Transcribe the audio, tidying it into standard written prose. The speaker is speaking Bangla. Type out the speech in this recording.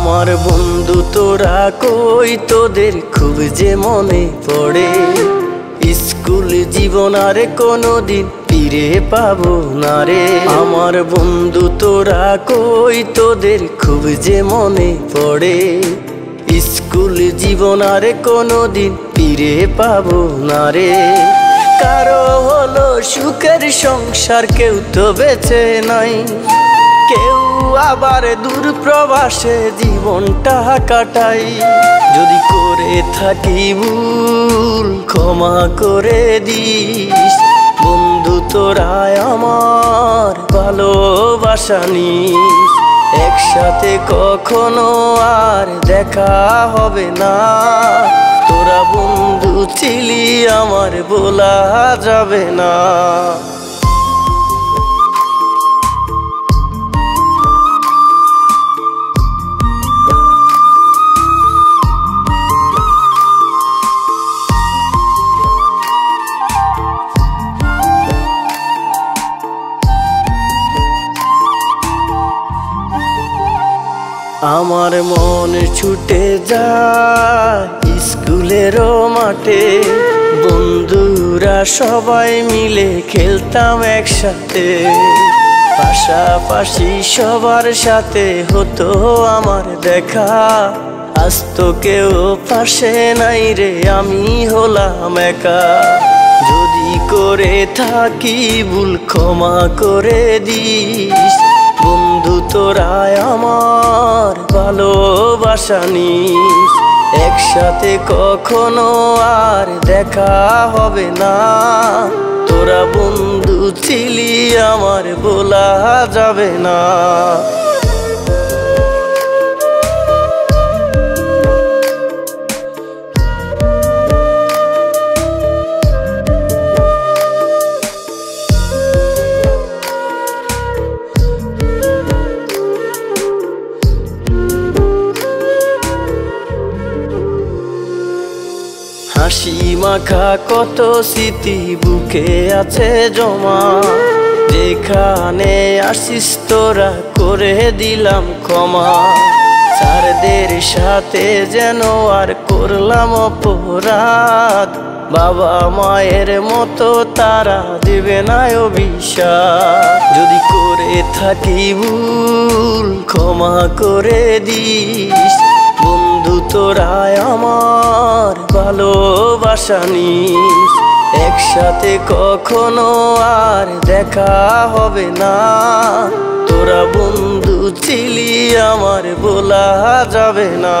আমার বন্ধু তোরা কই, তোদের খুব যে মনে পড়ে। স্কুল জীবন আর কোনোদিন ফিরে পাবো না রে। আমার বন্ধু তোরা কই, তোদের খুব যে মনে পড়ে। স্কুল জীবন আর কোনোদিন ফিরে পাবো না রে। কারো হলো সুখের সংসার, কেউ তো বেঁচে নাই, কেউ আবার দূর প্রবাসে জীবনটা কাটাই। যদি করে থাকি ভুল ক্ষমা করে দিস বন্ধু তোরা, আমার ভালোবাসা নিস। একসাথে কখনো আর দেখা হবে না, তোরা বন্ধু ছিলি আমার বলা যাবে না। আমার মন ছুটে যায় স্কুলেরও মাঠে, বন্ধুরা সবাই মিলে খেলতাম একসাথে। পাশাপাশি সবার সাথে হতো আমার দেখা। আজ তো কেউ পাশে নাই রে, আমি হলাম একা। যদি করে থাকি ভুল ক্ষমা করে দিস বন্ধু তোরা, আমার ভালোবাসা নিস। একসাথে কখনো আর দেখা হবে না, তোরা বন্ধু ছিলি আমার বলা যাবে না। হাসি মাখা কত স্মৃতি বুকে আছে জমা, যেখানে আসিস তোরা করে দিলাম ক্ষমা। স্যারদের সাথে যেন আর করলাম অপরাধ, বাবা মায়ের মতো তারা দেবে না অভিশাপ। যদি করে থাকি ভুল ক্ষমা করে দিস বন্ধু তোরা, আমার ভালোবাসা নিস। একসাথে কখনো আর দেখা হবে না, তোরা বন্ধু ছিলি আমার বলা যাবে না।